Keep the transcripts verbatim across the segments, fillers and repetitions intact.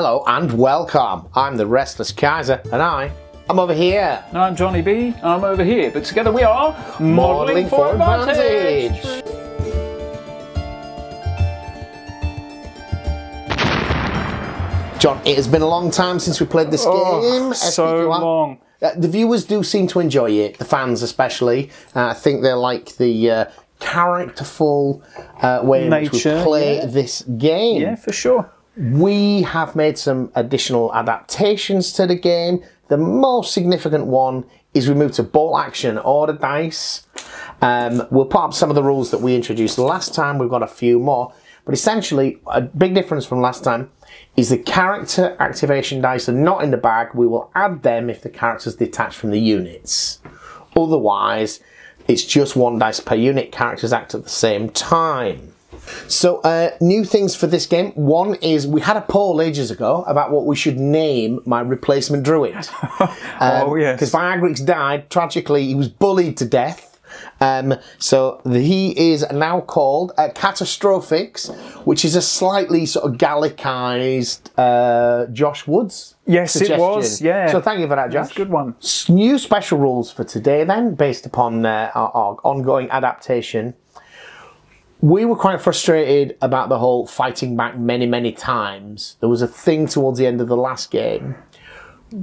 Hello and welcome. I'm the Restless Kaiser and I am over here. And I'm Johnny B and I'm over here. But together we are Modelling, Modelling for, for Advantage. Advantage. John, it has been a long time since we played this oh, game. So long. Uh, the viewers do seem to enjoy it, the fans especially. Uh, I think they're like the uh, characterful uh, way Nature, in which we play yeah. this game. Yeah, for sure. We have made some additional adaptations to the game. The most significant one is we moved to Bolt Action Order Dice. Um, we'll put up some of the rules that we introduced last time. We've got a few more. But essentially, a big difference from last time is the character activation dice are not in the bag. We will add them if the character's detached from the units. Otherwise, it's just one dice per unit. Characters act at the same time. So, uh, new things for this game. One is we had a poll ages ago about what we should name my replacement druid. um, oh, yes. Because Viagrix died. Tragically, he was bullied to death. Um, so the, he is now called uh, Catastrophix, which is a slightly sort of Gallicized uh, Josh Woods Yes, suggestion. It was, yeah. So thank you for that, Josh. That's a good one. S new special rules for today then, based upon uh, our, our ongoing adaptation. We were quite frustrated about the whole fighting back many, many times. There was a thing towards the end of the last game.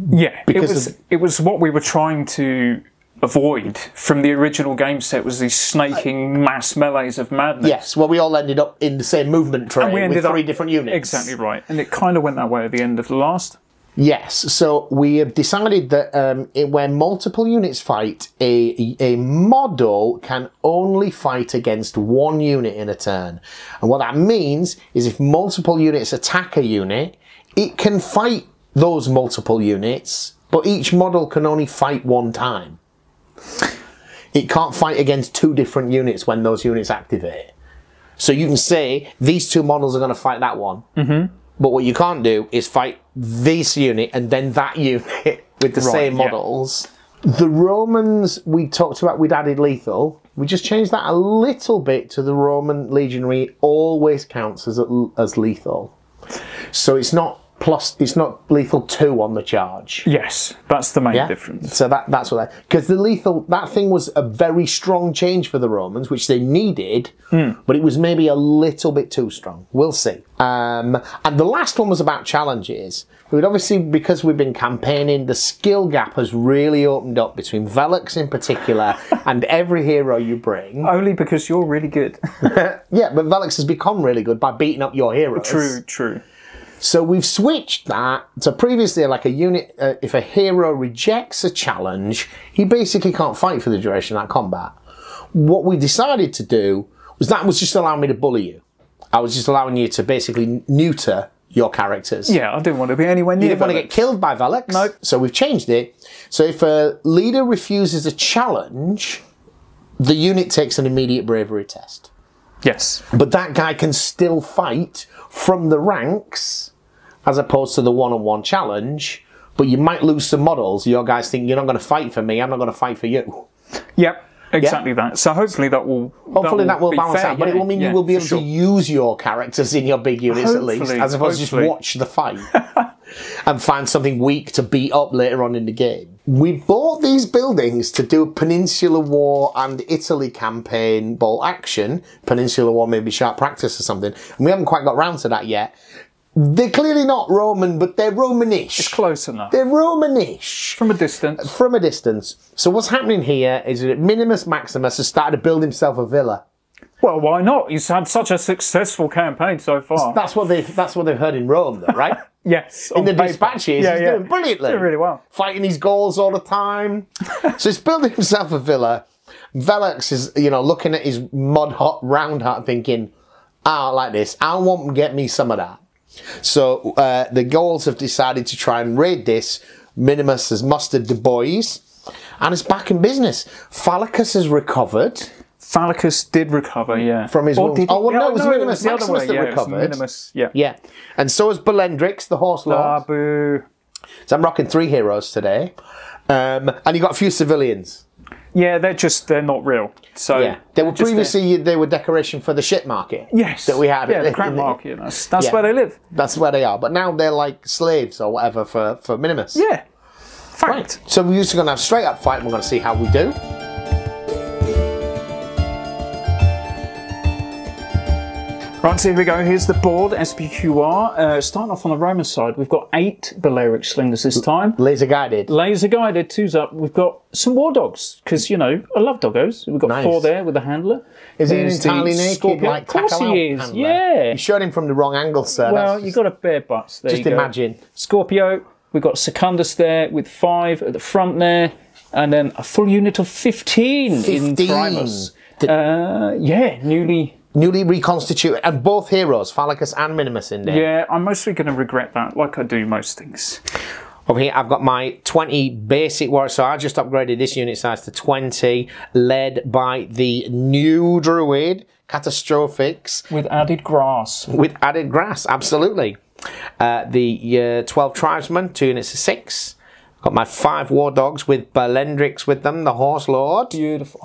Yeah, because it was, of, it was what we were trying to avoid from the original game set, was these snaking mass melees of madness. Yes, well, we all ended up in the same movement train with three up, different units. Exactly right, and it kind of went that way at the end of the last. Yes, so we have decided that um, it, where multiple units fight, a, a model can only fight against one unit in a turn. And what that means is if multiple units attack a unit, it can fight those multiple units, but each model can only fight one time. It can't fight against two different units when those units activate. So you can say, these two models are going to fight that one. Mm-hmm. But what you can't do is fight this unit and then that unit with the right, same models. Yeah. The Romans we talked about, we'd added lethal. We just changed that a little bit to the Roman legionary always counts as, as lethal. So it's not... Plus, it's not lethal two on the charge. Yes, that's the main yeah? difference. So that, that's what that... Because the lethal... That thing was a very strong change for the Romans, which they needed, mm. but it was maybe a little bit too strong. We'll see. Um, and the last one was about challenges. We'd obviously, because we've been campaigning, the skill gap has really opened up between Velux in particular and every hero you bring. Only because you're really good. Yeah, but Velux has become really good by beating up your heroes. True, true. So we've switched that. So previously, like a unit, uh, if a hero rejects a challenge, he basically can't fight for the duration of that combat. What we decided to do was that was just allowing me to bully you. I was just allowing you to basically neuter your characters. Yeah, I didn't want to be anywhere near You didn't Velux. want to get killed by Velux. Nope. So we've changed it. So if a leader refuses a challenge, the unit takes an immediate bravery test. Yes. But that guy can still fight from the ranks as opposed to the one-on-one challenge, but you might lose some models. Your guys think, you're not going to fight for me, I'm not going to fight for you. Yep, exactly yeah? that. So hopefully that will Hopefully that will, that will be balance fair, out, but yeah, it will mean yeah, you will be able sure. to use your characters in your big units hopefully, at least, as opposed hopefully. to just watch the fight and find something weak to beat up later on in the game. We bought these buildings to do a Peninsula War and Italy campaign Bolt Action. Peninsula War, maybe Sharp Practice or something. And we haven't quite got round to that yet. They're clearly not Roman, but they're Romanish. It's close enough. They're Romanish. From a distance. From a distance. So what's happening here is that Minimus Maximus has started to build himself a villa. Well, why not? He's had such a successful campaign so far. That's what they've, that's what they've heard in Rome, though, right? Yes. In the paper. dispatches, yeah, he's yeah. doing brilliantly. Doing really well. Fighting his goals all the time. So he's building himself a villa. Velux is, you know, looking at his mud hut, round hut, thinking, ah, I like this. I want to get me some of that. So uh, the Gauls have decided to try and raid this. Minimus has mustered the boys. And it's back in business. Phallicus has recovered. Phallicus did recover, yeah. From his wounds. Oh, well, no, no, it was no, Minimus it was Maximus way, that yeah, recovered. Minimus, yeah. Yeah. And so is Belendrix, the horse lord. Ah, boo. So I'm rocking three heroes today. Um, and you got a few civilians. Yeah, they're just, they're not real. So yeah. They were previously, they were decoration for the shit market. Yes. That we had. Yeah, the crap market. That's, that's yeah. where they live. That's where they are. But now they're like slaves or whatever for, for Minimus. Yeah. Fact. Right. So we're usually going to have a straight up fight and we're going to see how we do. Right, so here we go. Here's the board, S P Q R. Uh, starting off on the Roman side, we've got eight Balearic Slingers this time. Laser guided. Laser guided, two's up. We've got some War Dogs, because, you know, I love doggos. We've got nice. four there with the handler. Is he entirely naked, Scorpio. Like tackle out? Of course he is, handler. Yeah. You showed him from the wrong angle, sir. Well, you've got a bare butts there. Just imagine. Scorpio, we've got Secundus there with five at the front there, and then a full unit of fifteen, fifteen. in Primus. Uh, yeah, newly... Newly reconstituted, and both heroes, Phallicus and Minimus, in there. Yeah, I'm mostly going to regret that, like I do most things. Over here, I've got my twenty basic warriors, so I just upgraded this unit size to twenty, led by the new druid, Catastrophix. With added grass. With added grass, absolutely. Uh, the uh, twelve tribesmen, two units of six. I've got my five war dogs with Belendrix with them, the horse lord. Beautiful.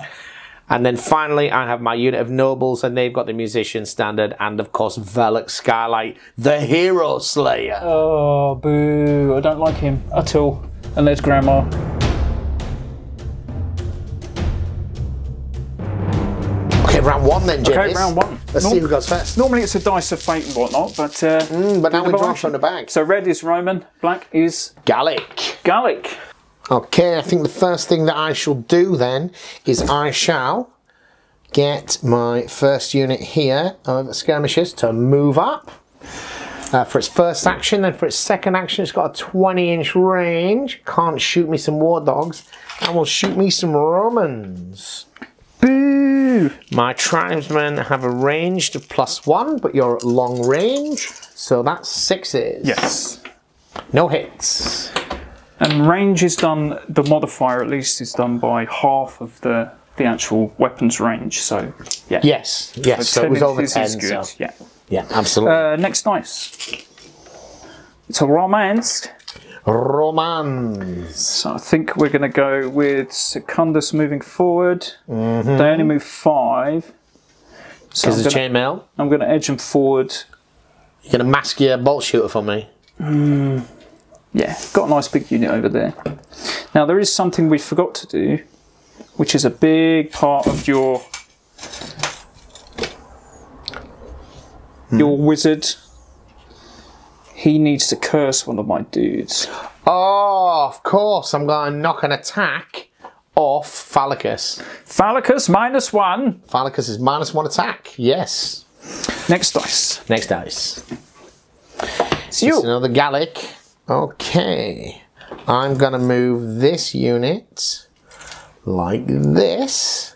And then finally, I have my unit of nobles, and they've got the musician standard, and of course, Velux Skylight, the hero slayer. Oh, boo. I don't like him at all. And there's Grandma. Okay, round one then, Jim. Okay, round one. Let's Norm see who goes first. Normally, it's a dice of fate and whatnot, but... Uh, mm, but now we draw from the bag. So red is Roman, black is... Gallic. Gallic. Okay, I think the first thing that I shall do then is I shall get my first unit here of skirmishers to move up uh, for its first action. Then for its second action, it's got a twenty inch range. Can't shoot me some war dogs, and will shoot me some Romans. Boo! My tribesmen have a range of plus one, but you're at long range, so that's sixes. Yes. No hits. And range is done, the modifier at least is done by half of the, the actual weapons range, so yeah. Yes, yes, so, so it was over ten, so yeah. Yeah, absolutely. Uh, next dice. It's a romance. Romance. So I think we're going to go with Secundus moving forward. Mm-hmm. They only move five. So I'm gonna, chainmail. I'm going to edge them forward. You're going to mask your bolt shooter for me? Mm. Yeah, got a nice big unit over there. Now there is something we forgot to do, which is a big part of your hmm. your wizard. He needs to curse one of my dudes. Oh, of course, I'm going to knock an attack off Phallicus. Phallicus minus one. Phallicus is minus one attack. Yes. Next dice. Next dice. It's you. It's another Gallic. Okay, I'm going to move this unit like this,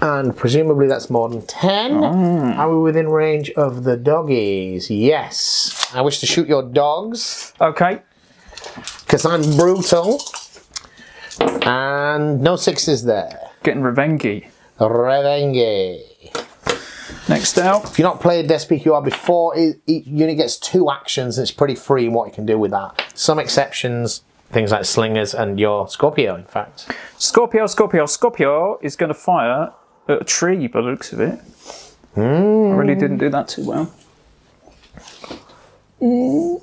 and presumably that's more than ten. Mm. Are we within range of the doggies? Yes. I wish to shoot your dogs. Okay. Because I'm brutal, and no sixes there. Getting revengy. Revengy. Next out. If you've not played S P Q R before, each unit gets two actions, and it's pretty free in what you can do with that. Some exceptions, things like Slingers and your Scorpio, in fact. Scorpio, Scorpio, Scorpio is going to fire at a tree by the looks of it. Mm. I really didn't do that too well. Mm.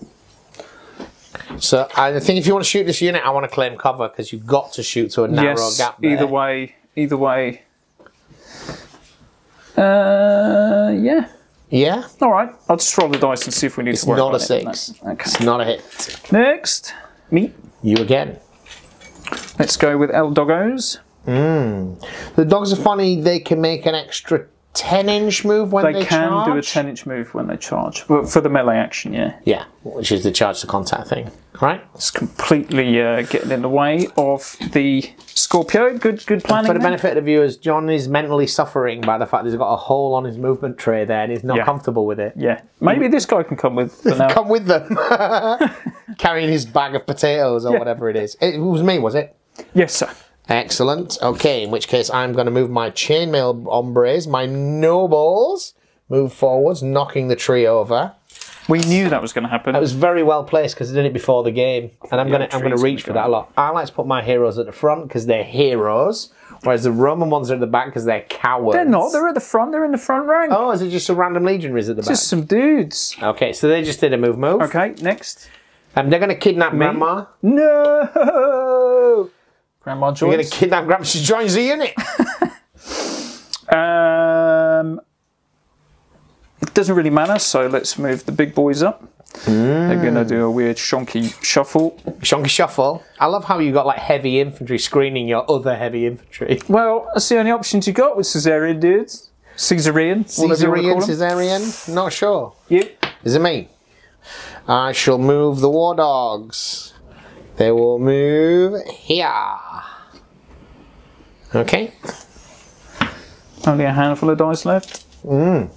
So I think if you want to shoot this unit, I want to claim cover, because you've got to shoot to a narrow yes, gap there. Either way, either way. Uh, yeah. Yeah? All right. I'll just roll the dice and see if we need it's to work on it. It's not a six. No. Okay. It's not a hit. Next. Me. You again. Let's go with El Doggos. Mm. The dogs are funny. They can make an extra ten inch move when they, they can charge. They can do a ten inch move when they charge. Well, for the melee action, yeah. Yeah, which is the charge to contact thing. Right? It's completely uh, getting in the way of the... Scorpio, good good planning. And for the benefit then? of the viewers, John is mentally suffering by the fact that he's got a hole on his movement tray there and he's not yeah. comfortable with it. Yeah. Maybe this guy can come with them. Come with them. Carrying his bag of potatoes or yeah. whatever it is. It was me, was it? Yes, sir. Excellent. Okay, in which case I'm going to move my chainmail hombres, my nobles, move forwards, knocking the tree over. We knew that was going to happen. It was very well placed because I did it before the game, and I'm yeah, going to I'm going to reach for that a lot. I like to put my heroes at the front because they're heroes, whereas the Roman ones are at the back because they're cowards. They're not. They're at the front. They're in the front rank. Oh, is it just some random legionaries at the it's back? Just some dudes. Okay, so they just did a move, move. Okay, next. Um, they're going to kidnap Me? Grandma. No, Grandma joins. We're going to kidnap Grandma. She joins the unit. um. It doesn't really matter, so let's move the big boys up. Mm. They're going to do a weird shonky shuffle. Shonky shuffle? I love how you got like heavy infantry screening your other heavy infantry. Well, that's the only options you got with Caesarean dudes. Caesarean? Caesarean, Caesarean? Not sure. You? Is it me? I shall move the war dogs. They will move here. Okay. Only a handful of dice left. Mm.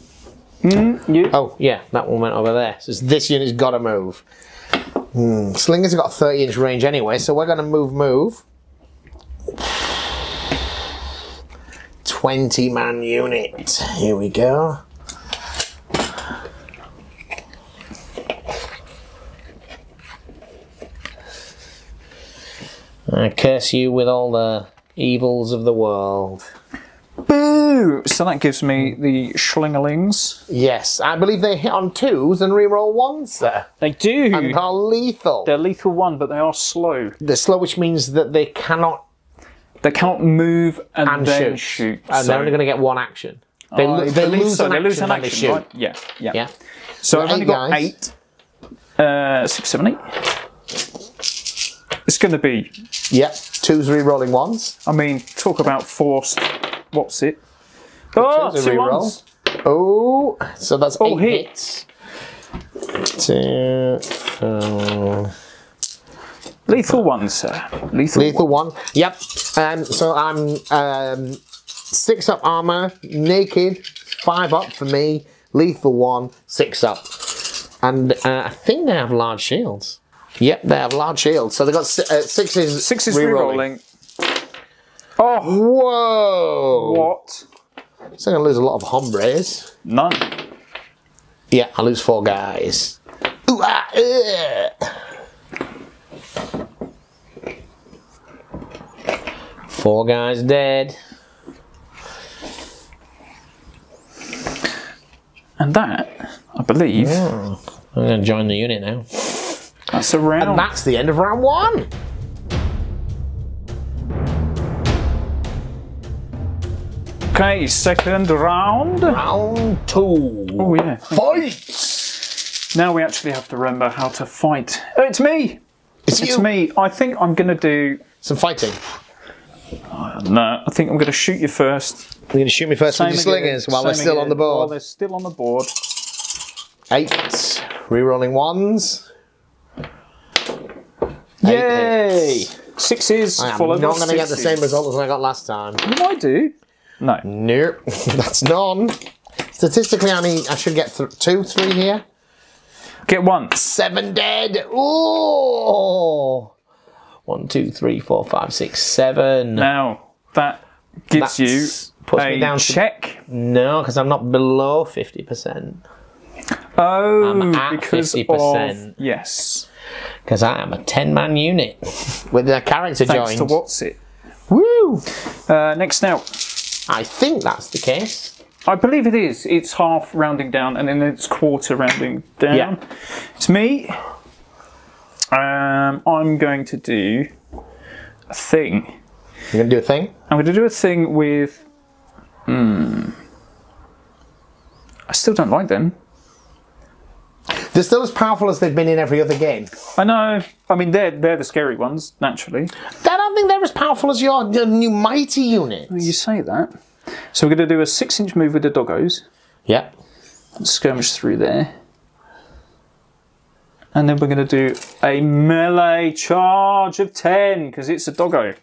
Mm, you. Oh, yeah, that one went over there. So this unit's got to move. Mm. Slingers have got thirty inch range anyway, so we're going to move, move. twenty man unit. Here we go. I curse you with all the evils of the world. Boo! So that gives me the Schlingerlings. Yes, I believe they hit on twos and reroll ones there. They do. And are lethal. They're lethal one, but they are slow. They're slow, which means that they cannot... They cannot move and, and then shoot. shoot. And so they're only going to get one action. They, uh, lo they, lose, so an they action lose an action, shoot. Right? Yeah, yeah, yeah. So I've only got eight. Uh, six, seven, eight. It's going to be... Yeah, twos rerolling ones. I mean, talk about forced... What's it? Oh, two ones. Oh, so that's oh, eight hits. hits. Two, four. Lethal one, sir. Lethal, Lethal one. one. Yep. Um, so I'm um, six up armor, naked, five up for me. Lethal one, six up. And uh, I think they have large shields. Yep, they have large shields. So they've got uh, sixes. Sixes re-rolling. Oh, whoa! What? So I'm going to lose a lot of hombres. None. Yeah, I lose four guys. Ooh, ah, uh. Four guys dead. And that, I believe... Yeah. I'm going to join the unit now. That's a round. And that's the end of round one! Okay, second round. Round two. Oh yeah. Fight! Now we actually have to remember how to fight. Oh, it's me! It's, it's you. me. I think I'm going to do... Some fighting. Uh, no, I think I'm going to shoot you first. You're going to shoot me first Same with your slingers while Same they're still again. on the board. While they're still on the board. Eight. Rerolling ones. Yay! Sixes. I am not going to get the same result as I got last time. You might do. No. Nope. That's none. Statistically, I mean, I should get th two, three here. Get one. Seven dead. Ooh. One, two, three, four, five, six, seven. Now, that gives That's you puts a me down check. To, no, because I'm not below fifty percent. Oh, I'm at because fifty percent. Of, yes. Because I am a ten man unit with a character Thanks joined. Thanks to what's it. Woo. Uh, next now. I think that's the case. I believe it is. It's half rounding down and then it's quarter rounding down. Yeah. It's me. Um, I'm going to do a thing. You're going to do a thing? I'm going to do a thing with... Hmm. I still don't like them. They're still as powerful as they've been in every other game. I know. I mean, they're, they're the scary ones, naturally. I don't think they're as powerful as your, your new mighty unit. Well, you say that. So we're going to do a six inch move with the doggos. Yep. And skirmish through there. And then we're going to do a melee charge of ten, because it's a doggo.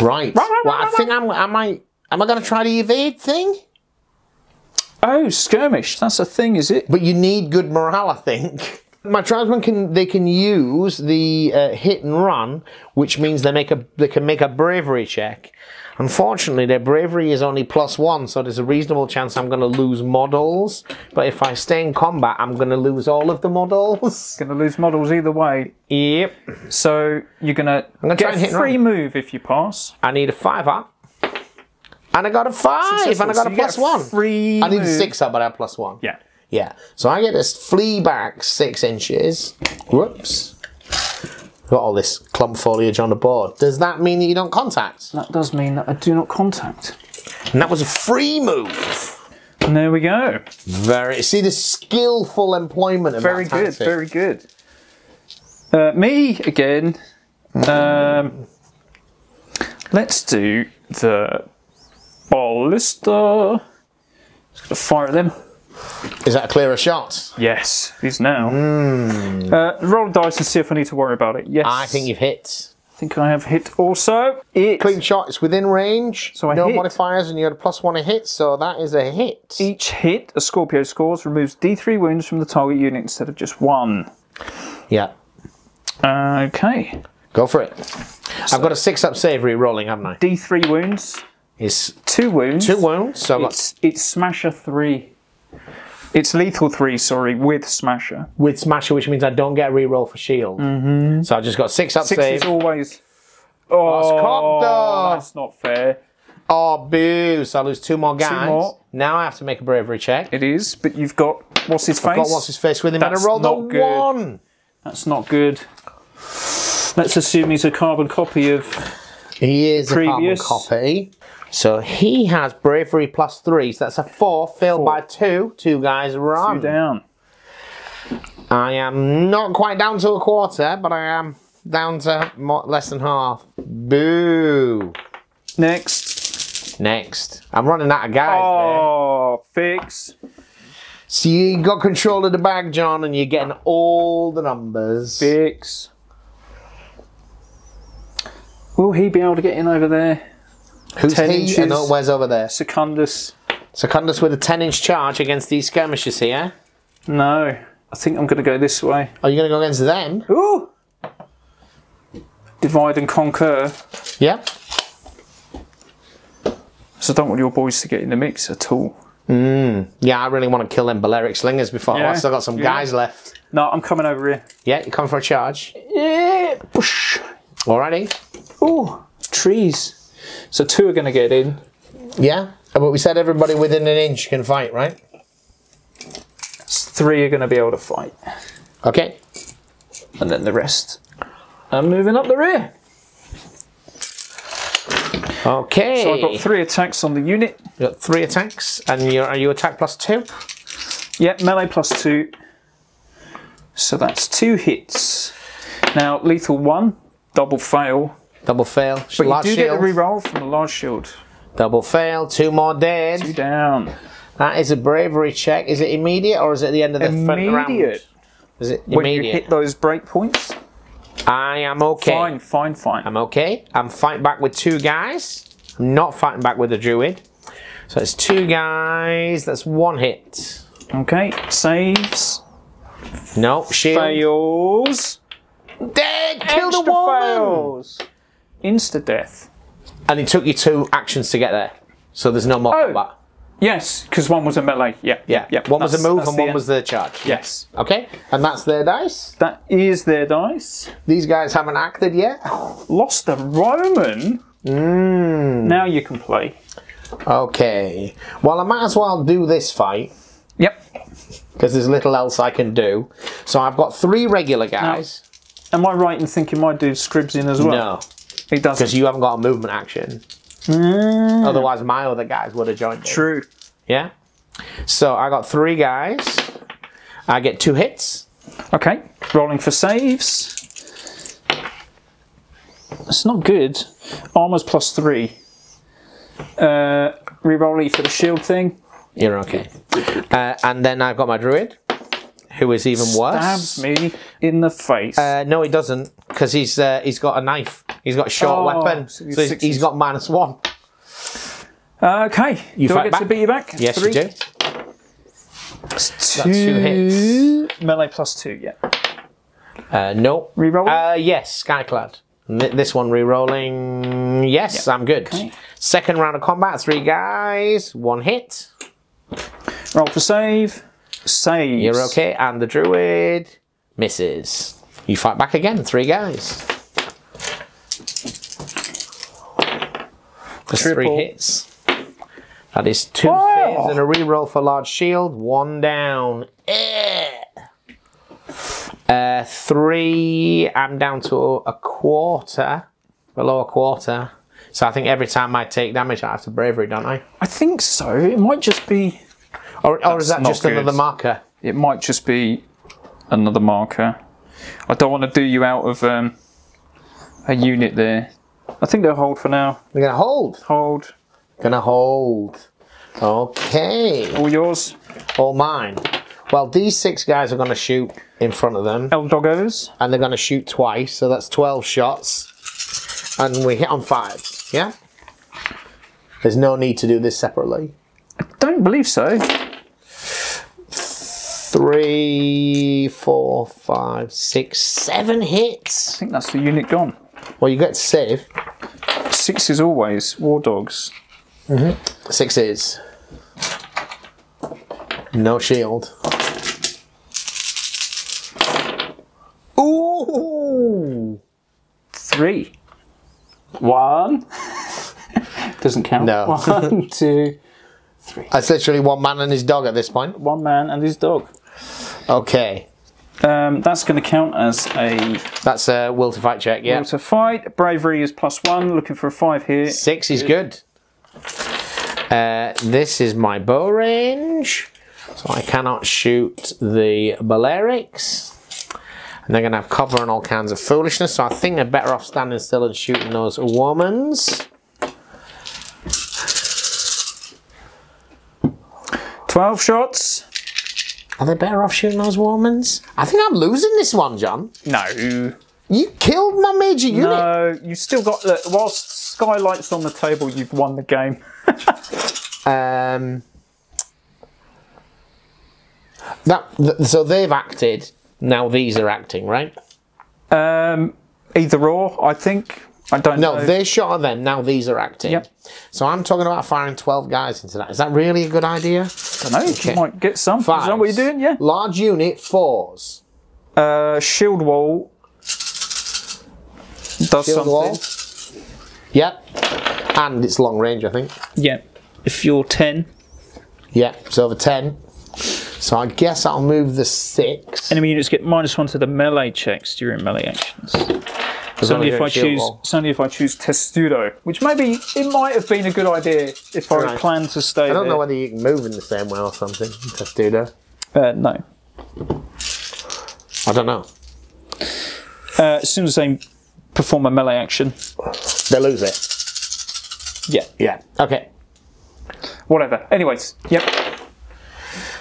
Right. Well, I think I'm, I might... Am I going to try the evade thing? Oh, skirmish, that's a thing, is it? But you need good morale, I think. My tribesmen can they can use the uh, hit and run, which means they make a they can make a bravery check. Unfortunately, their bravery is only plus one, so there's a reasonable chance I'm going to lose models. But if I stay in combat, I'm going to lose all of the models. Going to lose models either way. Yep. So you're going to get try and hit a free move if you pass. I need a fiver. And I got a five, and I got a plus one. Free move. I need a sixer, but I have plus one. Yeah. Yeah. So I get this flea back six inches. Whoops. Got all this clump foliage on the board. Does that mean that you don't contact? That does mean that I do not contact. And that was a free move. And there we go. Very. See the skillful employment of very that tactic. Very good. Very good. Uh, me again. Um, let's do the ballista. Just gonna fire at them. Is that a clearer shot? Yes, it is now. Mm. Uh, roll a dice and see if I need to worry about it. Yes. I think you've hit. I think I have hit also. It. Clean shot, it's within range. So I no hit. Modifiers, and you had a plus one a hit, so that is a hit. Each hit a Scorpio scores removes D three wounds from the target unit instead of just one. Yeah. Uh, okay. Go for it. So I've got a six up save re-rolling, haven't I? D three wounds. Is two wounds. Two wounds. So it's, it's Smasher three. It's lethal three, sorry, with Smasher. With Smasher, which means I don't get a reroll for shield. Mm-hmm. So I just got six up six save. Six is always... Oh, oh, that's not fair. Oh, boo. So I lose two more guys. Two more. Now I have to make a bravery check. It is, but you've got what's his face. I've got what's his face with him, that's and I rolled a good. one. That's not good. Let's assume he's a carbon copy of He is previous. a carbon copy. So he has bravery plus three, so that's a four, failed four. by two, two guys run. Two down. I am not quite down to a quarter, but I am down to more, less than half. Boo. Next. Next. I'm running out of guys Oh, there. fix. So you got control of the bag, John, and you're getting all the numbers. Fix. Will he be able to get in over there? Who's he and where's over there? Secundus. Secundus with a ten inch charge against these skirmishers here. No, I think I'm going to go this way. Are you going to go against them? Ooh! Divide and conquer. Yeah. So I don't want your boys to get in the mix at all. Mm. Yeah, I really want to kill them Balearic Slingers before yeah. I've still got some yeah. guys left. No, I'm coming over here. Yeah, you're coming for a charge. Yeah. Whoosh. Alrighty. Ooh, trees. So two are going to get in. Yeah, but we said everybody within an inch can fight, right? Three are going to be able to fight. Okay. And then the rest. I'm moving up the rear. Okay. So I've got three attacks on the unit. You've got three attacks, and you're, are you attack plus two? Yep, yeah, melee plus two. So that's two hits. Now, lethal one, double fail. Double fail. But you do shield. get a reroll from the large shield. Double fail. Two more dead. Two down. That is a bravery check. Is it immediate or is it at the end of the immediate. round? Immediate. Is it immediate? When you hit those break points. I am okay. Fine, fine, fine. I'm okay. I'm fighting back with two guys. I'm not fighting back with a druid. So it's two guys. That's one hit. Okay. Saves. No. Shield. Fails. Dead. Killed a woman. Fails. Insta death. And it took you two actions to get there. So there's no more combat. Oh, yes, because one was a melee. Yeah. Yeah. yeah. One that's, was a move and one end. was the charge. Yes. Okay. And that's their dice. That is their dice. These guys haven't acted yet. Lost the Roman. Mm. Now you can play. Okay. Well, I might as well do this fight. Yep. Because there's little else I can do. So I've got three regular guys. Now, am I right in thinking my dude scribs in as well? No. He doesn't. Because you haven't got a movement action. Mm. Otherwise, my other guys would have joined. True. In. Yeah. So I got three guys. I get two hits. Okay. Rolling for saves. That's not good. Armor's plus three. Uh, Reroll E for the shield thing. You're okay. Uh, and then I've got my druid, who is even worse. Stabs me in the face. Uh, no, he doesn't, because he's uh, he's got a knife. He's got a short oh, weapon, so he's, so he's got minus one. Okay. You do I get back? to beat you back? Yes, Three. you do. That's two, That's two hits. Melee plus two, yeah. Uh, no. Reroll? Uh, yes, Skyclad. This one re-rolling. Yes, yep. I'm good. Okay. Second round of combat, three guys, one hit. Roll for save. Save. You're okay. And the druid misses. You fight back again, three guys. That's three hits. That is two Whoa. saves and a reroll for large shield. One down. Uh, three. I'm down to a quarter, below a quarter. So I think every time I take damage, I have to bravery, don't I? I think so. It might just be. Or, or is that just good. another marker? It might just be another marker. I don't want to do you out of um, a unit there. I think they'll hold for now. They're gonna hold. Hold. Gonna hold. Okay. All yours. All mine. Well, these six guys are gonna shoot in front of them. El Doggos. And they're gonna shoot twice, so that's twelve shots. And we hit on five. Yeah. There's no need to do this separately. I don't believe so. Three, four, five, six, seven hits. I think that's the unit gone. Well, you get to save. Six is always War Dogs. Mm-hmm. Six is. No shield. Ooh! Three. One. Doesn't count. No. One, two, three. That's literally one man and his dog at this point. One man and his dog. Okay. Um, that's going to count as a... That's a will to fight check, yeah. Will to fight. Bravery is plus one. Looking for a five here. Six is good. Uh, this is my bow range. So I cannot shoot the Balearics. And they're going to have cover and all kinds of foolishness. So I think they're better off standing still and shooting those Warmans. twelve shots. Are they better off shooting those Warmans? I think I'm losing this one, John. No. You killed my major unit. No, you still got... Look, whilst Skylight's on the table, you've won the game. um, that th So they've acted. Now these are acting, right? Um, either or, I think. I don't no, know. No, they shot at them. Now these are acting. Yep. So I'm talking about firing twelve guys into that. Is that really a good idea? I don't know. Okay. You might get some. Fives. Is that what you're doing? Yeah. Large unit, fours. Uh, shield wall. Does shield something. Wall. Yep. And it's long range, I think. Yep. If you're ten. Yep. So over ten. So I guess I'll move the six. Enemy units get minus one to the melee checks during melee actions. It's only, if I choose, it's only if I choose Testudo, which maybe it might have been a good idea if I right. planned to stay there. I don't there. know whether you can move in the same way or something, Testudo. Uh, no. I don't know. Uh, as soon as they perform a melee action. They lose it? Yeah. Yeah. Okay. Whatever. Anyways, yep.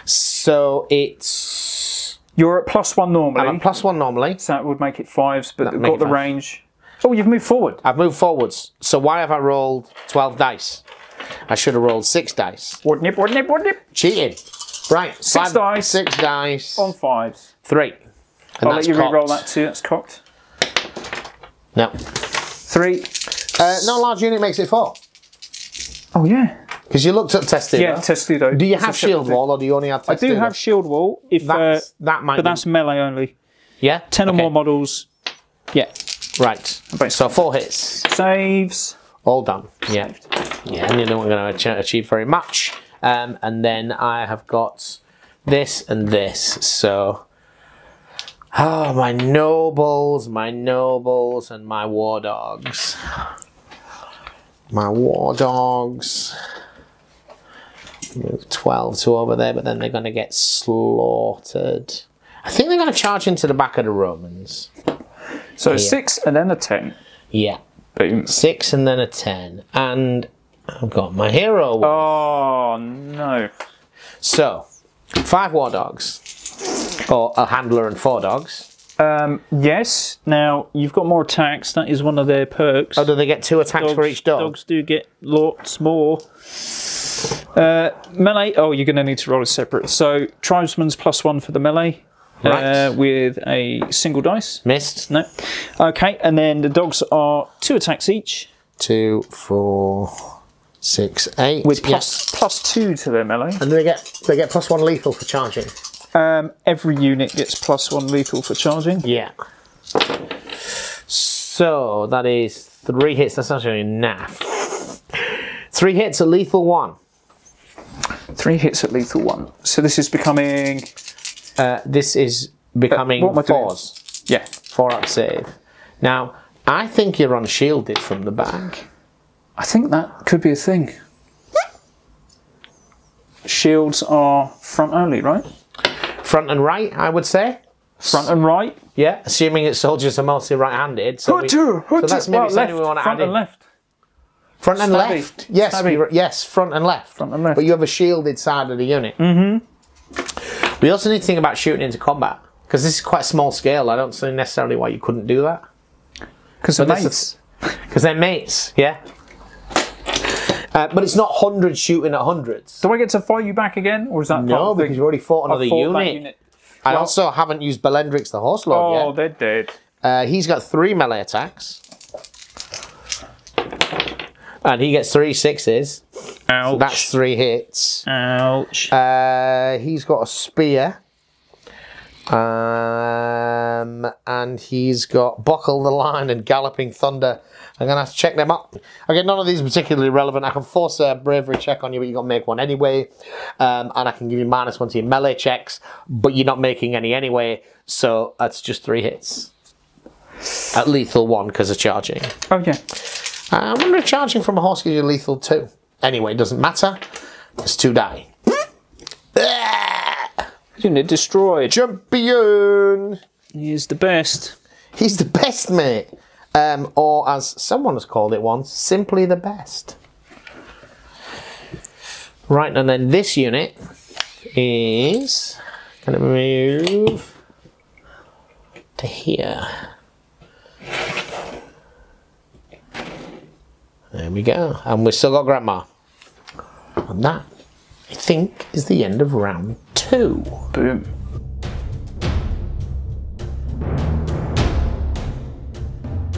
So it's... You're at plus one normally. I'm at plus one normally. So that would make it fives, but That'd they've got the five. range. Oh, you've moved forward. I've moved forwards. So why have I rolled twelve dice? I should have rolled six dice. Wouldn't it, wouldn't it, wouldn't it? Cheating. Right. Six five, dice. Six dice. On fives. Three. And I'll let you re-roll that too. That's cocked. No. Three. Uh, no large unit makes it four. Oh, yeah. Because you looked up Testudo. Yeah, Testudo. Do you have shield wall or do you only have Testudo? I do have shield wall, if that's, uh, that might but be. That's melee only. Yeah? ten okay. or more models. Yeah. Right. So four hits. Saves. All done. Yeah. Saved. Yeah, and you know we're going to achieve very much. Um, and then I have got this and this. So, oh, my nobles, my nobles, and my war dogs. My war dogs. Move twelve to over there, but then they're going to get slaughtered. I think they're going to charge into the back of the Romans. So yeah. six and then a ten. Yeah. Boom. Six and then a ten. And I've got my hero. One. Oh, no. So, five war dogs. Or a handler and four dogs. Um, yes. Now, you've got more attacks. That is one of their perks. Oh, do they get two attacks dogs, for each dog? Dogs do get lots more. Uh, melee, oh, you're going to need to roll a separate. So, tribesman's plus one for the melee. Right. Uh, with a single dice. Missed. No. Okay, and then the dogs are two attacks each. Two, four, six, eight. With plus, yes. plus two to their melee. And do they get, do they get plus one lethal for charging? Um, every unit gets plus one lethal for charging. Yeah. So that is three hits. That's actually naff. Three hits at lethal one. Three hits at lethal one. So this is becoming... Uh, this is becoming uh, fours. Yeah. Four up save. Now, I think you're unshielded from the back. I think that could be a thing. Shields are front only, right? Front and right, I would say. Front and right? Yeah, assuming that soldiers are mostly right-handed. So, we, so that's maybe well, something left, we want to add in. Front and left. Front and Stabby. left? Yes, we, yes, front and left. Front and left. But you have a shielded side of the unit. Mm-hmm. We also need to think about shooting into combat, because this is quite small scale. I don't see necessarily why you couldn't do that. Because they're mates. Because they're mates, yeah. Uh, but it's not hundreds shooting at hundreds. Do I get to fight you back again, or is that no? Because you already fought another unit. unit. I well, also haven't used Belendrix the Horse Lord yet. Oh, they're dead. Uh, he's got three melee attacks, and he gets three sixes. Ouch. So that's three hits. Ouch. Uh, he's got a spear. Um, and he's got Buckle the Line and Galloping Thunder. I'm going to have to check them up. Okay, none of these are particularly relevant. I can force a bravery check on you, but you've got to make one anyway. Um, and I can give you minus one to your melee checks, but you're not making any anyway. So that's just three hits. At lethal one because of charging. Okay. Uh, I wonder if charging from a horse gives you lethal two. Anyway, it doesn't matter. It's two die. Unit destroyed. Champion! He is the best. He's the best, mate. Um, or as someone has called it once, simply the best. Right, and then this unit is going to move to here. There we go. And we've still got Grandma. And that, I think, is the end of round two. Boom.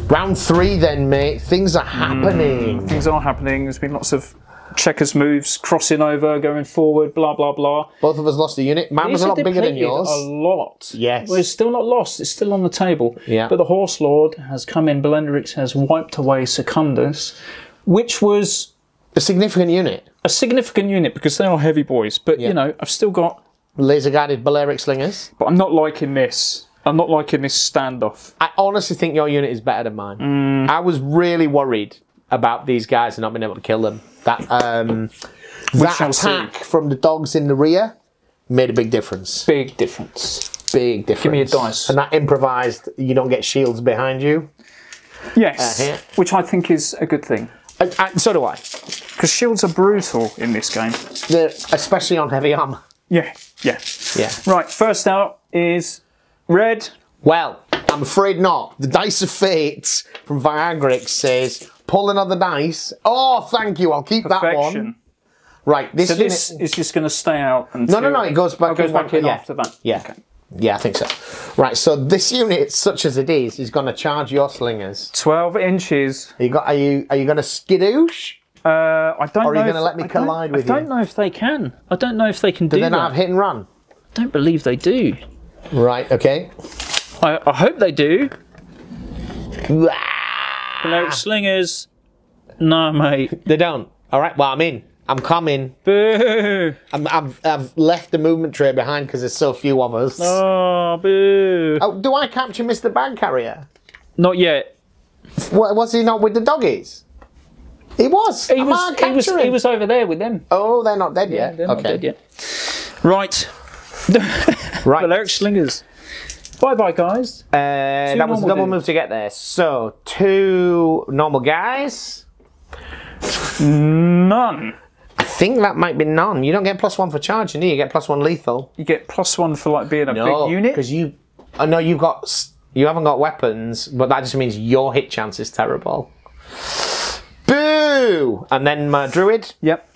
Round three then, mate. Things are happening. Mm, things are happening. There's been lots of checkers moves, crossing over, going forward, blah, blah, blah. Both of us lost a unit. Mine was a lot bigger than yours. a lot. Yes. Well, it's still not lost. It's still on the table. Yeah. But the Horse Lord has come in. Belendrix has wiped away Secundus, which was... A significant unit. A significant unit, because they are heavy boys. But, yeah. you know, I've still got... Laser-guided Balearic Slingers. But I'm not liking this. I'm not liking this standoff. I honestly think your unit is better than mine. Mm. I was really worried about these guys and not being able to kill them. That, um, that attack see. from the dogs in the rear made a big difference. Big difference. Big difference. Give me a dice. And that improvised, you don't get shields behind you. Yes, uh, which I think is a good thing. And, and so do I. Because shields are brutal in this game. They're, especially on heavy armour. Yeah, yeah. yeah. Right, first out is red. Well, I'm afraid not. The Dice of Fate from Viagrix says, pull another dice. Oh, thank you, I'll keep Perfection. that one. Right, this, so this unit... is just going to stay out until... No, no, no, it goes back, oh, it goes back, back in yeah. after that. Yeah. Okay. Yeah, I think so. Right, so this unit, such as it is, is going to charge your slingers. Twelve inches. Are you, got, are you, are you going to skidoosh? Uh, I don't. Or are know you going to let me I collide with you? I don't you? know if they can. I don't know if they can do, do they that. Do they not have hit and run? I don't believe they do. Right. Okay. I, I hope they do. Balearic Slingers. No, mate. They don't. All right. Well, I'm in. I'm coming. Boo! I'm, I've, I've left the movement tray behind because there's so few of us. Oh, boo! Oh, do I capture Mister Bag Carrier? Not yet. What, was he not with the doggies? He was. He was, he was. He was over there with them. Oh, they're not dead yeah, yet. They're okay. not dead yet. Right. right. Balearic Slingers. Bye bye, guys. Uh, that was a double dudes. move to get there. So, two normal guys. None. I think that might be none. You don't get plus one for charging, do you? You get plus one lethal. You get plus one for like being a no, big unit? No, because you... Oh, no, you've got... You haven't got weapons, but that just means your hit chance is terrible. Boo! And then my druid. Yep.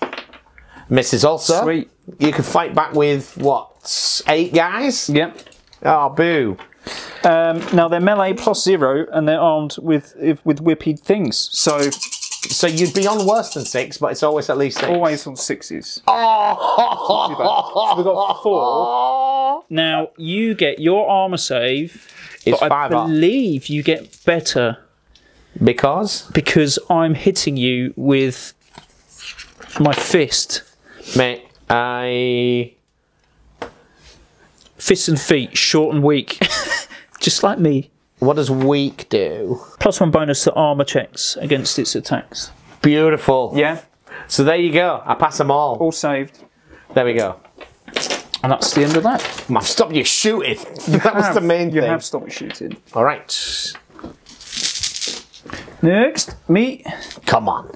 Misses also. Sweet. You could fight back with, what, eight guys? Yep. Oh, boo. Um, now they're melee plus zero, and they're armed with with whippy things. So, so you'd be on worse than six, but it's always at least six. Always on sixes. Oh, so we've got four. Now you get your armor save. It's but five I believe up. You get better because because I'm hitting you with my fist, mate. I. Fists and feet, short and weak. Just like me. What does weak do? Plus one bonus to armor checks against its attacks. Beautiful. Yeah. So there you go. I pass them all. All saved. There we go. And that's the end of that. I've stopped you shooting. You that have, was the main you thing. You have stopped shooting. All right. Next, me. Come on.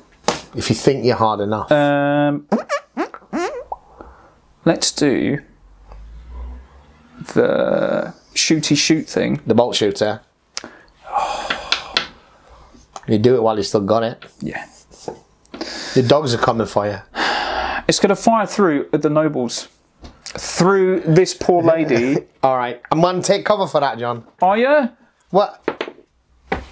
If you think you're hard enough. Um, let's do... the shooty shoot thing. The bolt shooter. Oh. You do it while you still got it. Yeah. Your dogs are coming for you. It's going to fire through at the nobles. Through this poor lady. All right. I'm going to take cover for that, John. Are you? What?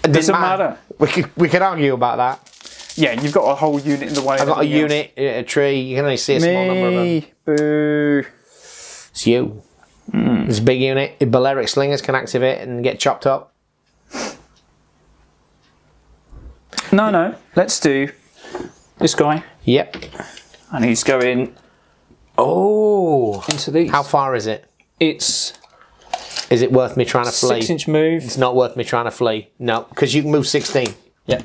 It doesn't matter. matter. We could, we could argue about that. Yeah, you've got a whole unit in the way. I've got a unit, a tree. You can only see a small number of them. Me. Boo. It's you. Mm. This big unit, Balearic Slingers can activate and get chopped up. No, no. Let's do this guy. Yep. And he's going. Oh. Into these. How far is it? It's. Is it worth me trying to flee? Six inch move. It's not worth me trying to flee. No, because you can move sixteen. Yep.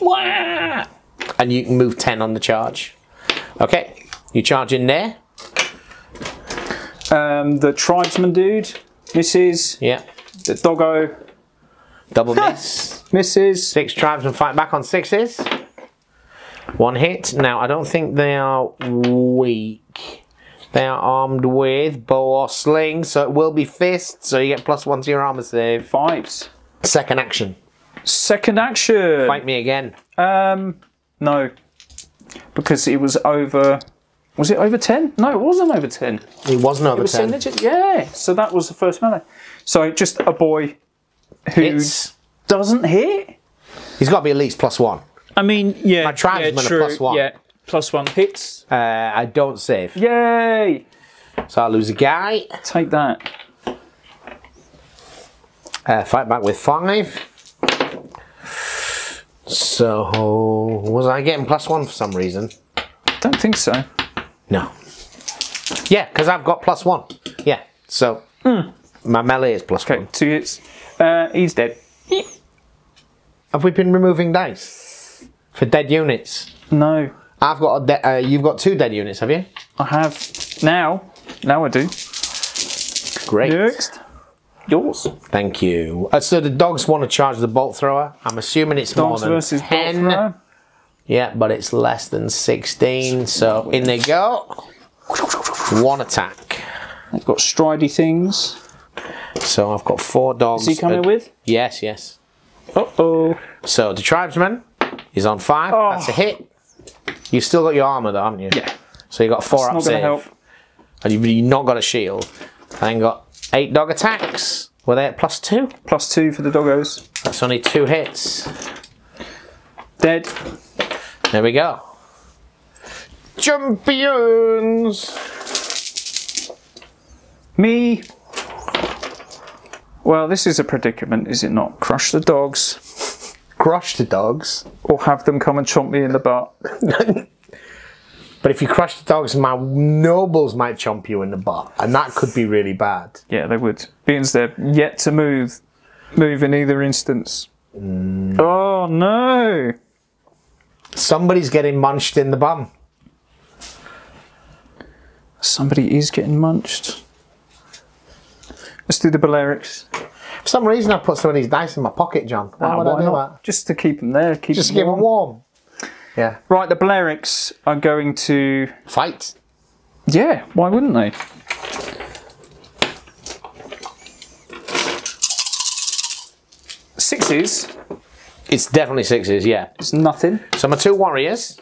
Wah! And you can move ten on the charge. Okay. You charge in there. Um, the tribesman dude, misses. Yeah. The doggo. Double miss. Misses. Six tribesmen fight back on sixes. One hit. Now, I don't think they are weak. They are armed with bow or sling, so it will be fist, so you get plus one to your armor save. Fives. Second action. Second action. Fight me again. Um, no. Because it was over... Was it over ten? No, it wasn't over ten. It wasn't over it was ten. Legit, yeah, so that was the first melee. So just a boy who it's, doesn't hit. He's got to be at least plus one. I mean, yeah. My tribesmen yeah, are plus one. Yeah, plus one hits. Uh, I don't save. Yay! So I lose a guy. Take that. Uh, fight back with five. So was I getting plus one for some reason? Don't think so. No. Yeah, because I've got plus one. Yeah, so mm. my melee is plus okay, one. Okay, two hits. Uh, he's dead. Have we been removing dice for dead units? No. I've got a de uh, you've got two dead units, have you? I have now. Now I do. Great. Next, yours. Thank you. Uh, so the dogs want to charge the bolt thrower. I'm assuming it's dogs more than ten. Bolt thrower. Yeah, but it's less than sixteen, so in they go. One attack. I've got stridey things. So I've got four dogs. Is he coming with? Yes, yes. Uh-oh. So the tribesman is on five. Oh. That's a hit. You've still got your armour though, haven't you? Yeah. So you've got four up save. That's not going to help. And you've, you've not got a shield. And got eight dog attacks. Were they at plus two? Plus two for the doggos. That's only two hits. Dead. There we go. Champions! Me. Well, this is a predicament, is it not? Crush the dogs. Crush the dogs? Or have them come and chomp me in the butt. But if you crush the dogs, my nobles might chomp you in the butt. And that could be really bad. Yeah, they would. Beans, they're yet to move. Move in either instance. Mm. Oh, no! Somebody's getting munched in the bum. Somebody is getting munched. Let's do the Balearics. For some reason I put some of these dice in my pocket, John. Why oh, would why I do not? That? Just to keep them there. Keep Just them to keep warm. them warm. Yeah. Right, the Balearics are going to... Fight. Yeah, why wouldn't they? Sixes. It's definitely sixes, yeah. It's nothing. So my two warriors,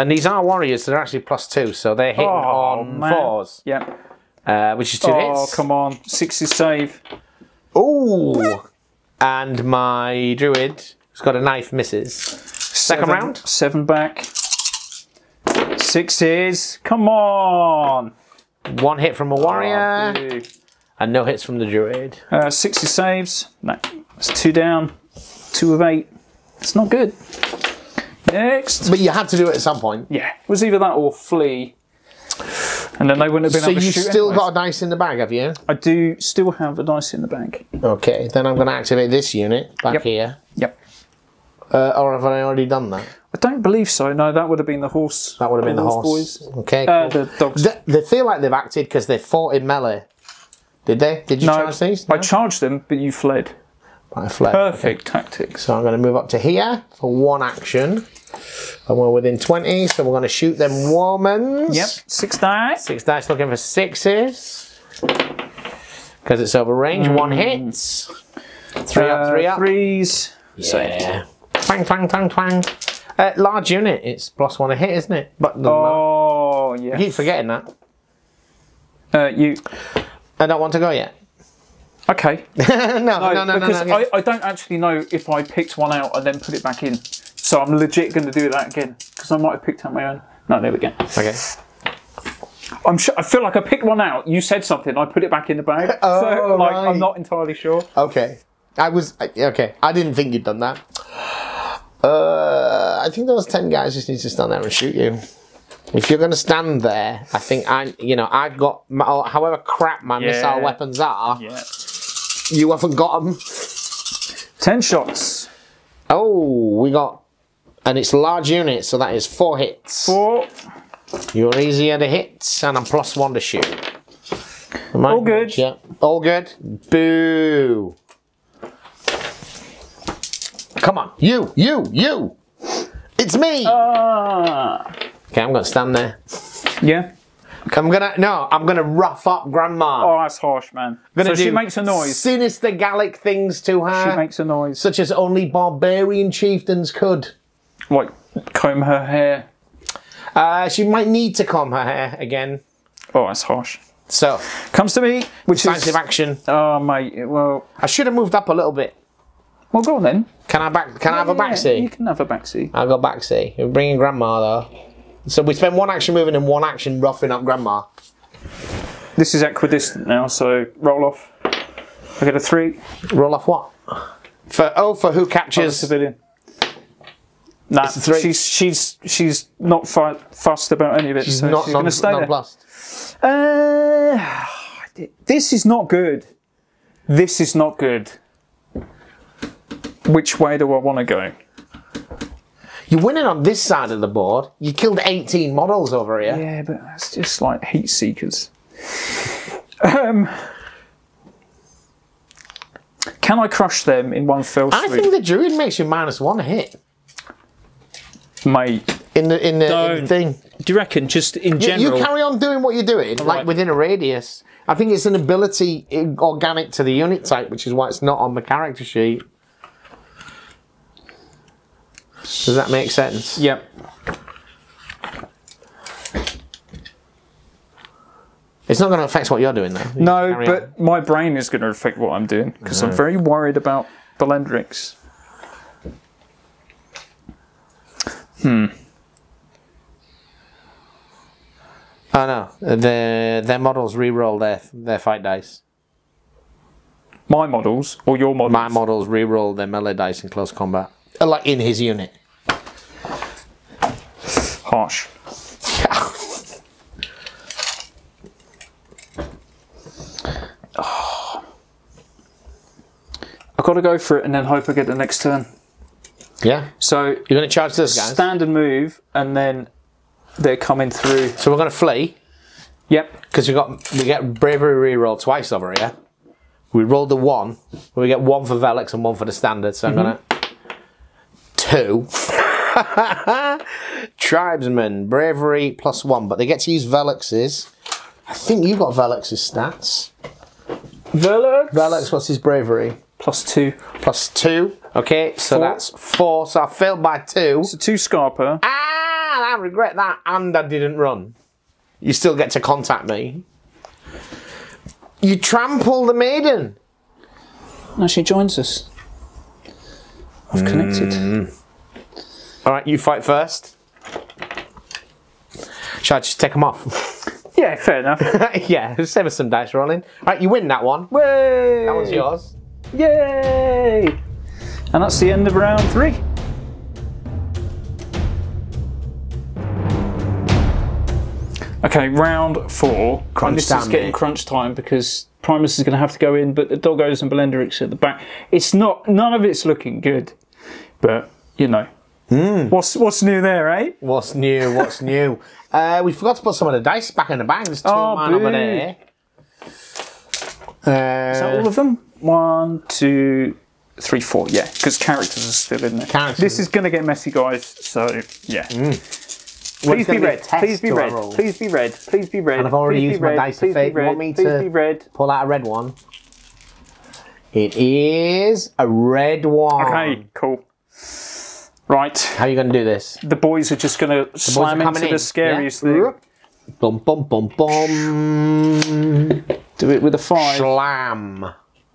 and these are warriors that are actually plus two, so they're hitting oh, on man. fours. Yeah. uh, which is two oh, hits. Oh, come on. Six is save. Ooh. And my druid has got a knife, misses. Second seven, round. Seven back. Six is. Come on. One hit from a warrior. Oh, and no hits from the druid. Uh, six is saves. No. That's two down. Two of eight. It's not good. Next. But you had to do it at some point. Yeah. It was either that or flee. And then they wouldn't have been so able to shoot. So you've still anyways. got a dice in the bag, have you? I do still have a dice in the bag. Okay, then I'm going to activate this unit back yep. here. Yep. Uh, or have I already done that? I don't believe so. No, that would have been the horse. That would have been the horse. Boys. Okay, cool. uh, the dogs. They, they feel like they've acted because they fought in melee. Did they? Did you no, charge these? No? I charged them, but you fled. I fled. Perfect okay. tactics. So I'm going to move up to here for one action. And we're within twenty, so we're going to shoot them warmans. Yep, six dice. Six dice looking for sixes. Because it's over range. Mm. One hit. Three uh, up, three up. Threes. Yeah. Twang, twang, twang, twang. Uh, large unit. It's plus one a hit, isn't it? But oh, yeah. You keep forgetting that. Uh, you. I don't want to go yet. Okay. no, no, no, no. Because no, no, I, yeah. I don't actually know if I picked one out and then put it back in. So I'm legit going to do that again because I might have picked out my own. No, there we go. Okay. I'm sure. I feel like I picked one out. You said something. I put it back in the bag. oh, so, like, right. I'm not entirely sure. Okay. I was okay. I didn't think you'd done that. Uh, I think those ten guys just need to stand there and shoot you. If you're going to stand there, I think I, you know, I've got my, however crap my yeah. missile weapons are. Yeah. You haven't got them. Ten shots. Oh, we got. And it's large units, so that is four hits. Four. You're easier to hit, and I'm plus one to shoot. Am All I good. Much, yeah. All good. Boo. Come on. You, you, you. It's me. Uh. Okay, I'm going to stand there. Yeah. I'm going to, no, I'm going to rough up Grandma. Oh, that's harsh, man. So she makes a noise. Sinister Gallic things to her. She makes a noise. Such as only barbarian chieftains could. Like, comb her hair. Uh, she might need to comb her hair again. Oh, that's harsh. So, comes to me, which decisive is action. Oh, mate. Well, I should have moved up a little bit. Well, go on then. Can I back? Can yeah, I have a backseat? You can have a backseat. I've got backseat. We're bringing Grandma though. So we spend one action moving and one action roughing up Grandma. This is equidistant now, so roll off. I get a three. Roll off what? For oh, for who captures oh, civilian. Nah, she's she's she's not fussed about any of it. She's so not she's non, stay nonplussed. There. Uh, this is not good. This is not good. Which way do I want to go? You're winning on this side of the board. You killed eighteen models over here. Yeah, but that's just like heat seekers. Um. Can I crush them in one fell swoop? I think the druid makes you minus one hit. Mate, in the in the, in the thing. Do you reckon? Just in general, you, you carry on doing what you're doing, like right. within a radius. I think it's an ability organic to the unit type, which is why it's not on the character sheet. Does that make sense? Yep. It's not going to affect what you're doing, though. You no, but on. my brain is going to affect what I'm doing because no. I'm very worried about Belendrix. Hmm. Oh no, their their models re-roll their their fight dice. My models or your models? My models re-roll their melee dice in close combat, like in his unit. Harsh. oh. I've got to go for it and then hope I get the next turn. Yeah. So you're going to charge this guy. Stand and move, and then they're coming through. So we're going to flee. Yep. Because we got we get bravery reroll twice over here. We rolled the one. We get one for Velux and one for the standard. So mm-hmm. I'm going to two tribesmen bravery plus one, but they get to use Velux's. I think you got Velux's stats. Velux. Velux. What's his bravery? Plus two. Plus two. Okay, so four. That's four. So I failed by two. So two Scarper. Ah, I regret that, and I didn't run. You still get to contact me. You trample the maiden. Now she joins us. I've connected. Mm. All right, you fight first. Shall I just take them off? Yeah, fair enough. Yeah, save us some dice rolling. All right, you win that one. Way! That one's yours. Yay! And that's the end of round three. Okay, round four. Crunch and this time, is getting mate. crunch time because Primus is going to have to go in, but the Doggos and Belendrix at the back. It's not, none of it's looking good, but you know. Mm. What's what's new there, eh? What's new? What's new? Uh, we forgot to put some of the dice back in the bag. There's two oh, man over there. Uh, is that all of them? One, two, three, four. Yeah, because characters are still in there. Characters. This is going to get messy, guys. So yeah. Mm. Please be, be red. Please be red. Please be red. Please be red. And I've already Please used my red. dice Please of fate. You want me Please to be red. pull out a red one? It is a red one. Okay, cool. Right. How are you going to do this? The boys are just going to slam into in. the scariest yeah. thing. Bum, bum, bum, bum. Do it with a five. Slam.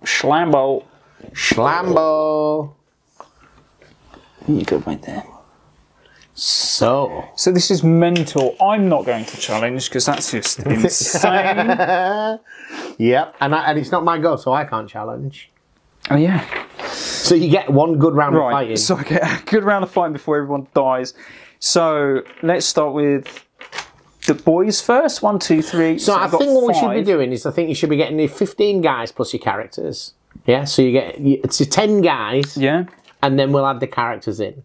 Schlambo. Schlambo. You go right there. So, so this is mental. I'm not going to challenge because that's just insane. Yep, and, I, and it's not my go, so I can't challenge. Oh yeah. So you get one good round right. of fighting. So I get a good round of fighting before everyone dies. So let's start with the boys first. One, two, three. So, so I think what five. we should be doing is I think you should be getting the fifteen guys plus your characters. Yeah. So you get it's your ten guys. Yeah. And then we'll add the characters in.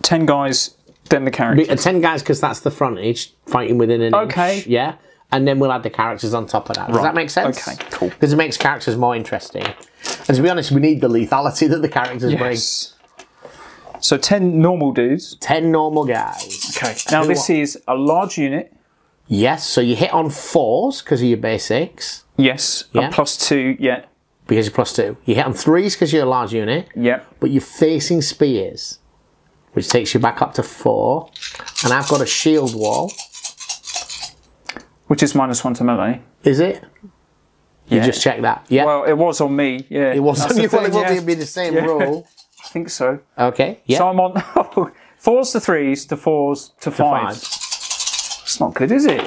Ten guys. Then the characters. Ten guys, because that's the frontage, fighting within an okay. inch. Yeah. And then we'll add the characters on top of that. Does right. that make sense? Okay, cool. Because it makes characters more interesting. And to be honest, we need the lethality that the characters yes. bring. So ten normal dudes. Ten normal guys. Okay. Now Who this what? is a large unit. Yes. So you hit on fours because of your basics. Yes. Yeah. A plus two, yeah. Because you're plus two. You hit on threes because you're a large unit. Yeah. But you're facing spears, which takes you back up to four. And I've got a shield wall. Which is minus one to melee. Is it? Yeah. You just check that. Yeah. Well, it was on me, yeah. It was That's on you, well, it will yeah. be the same yeah. rule. I think so. Okay, yeah. So I'm on fours to threes to fours to, to fives. fives. It's not good, is it?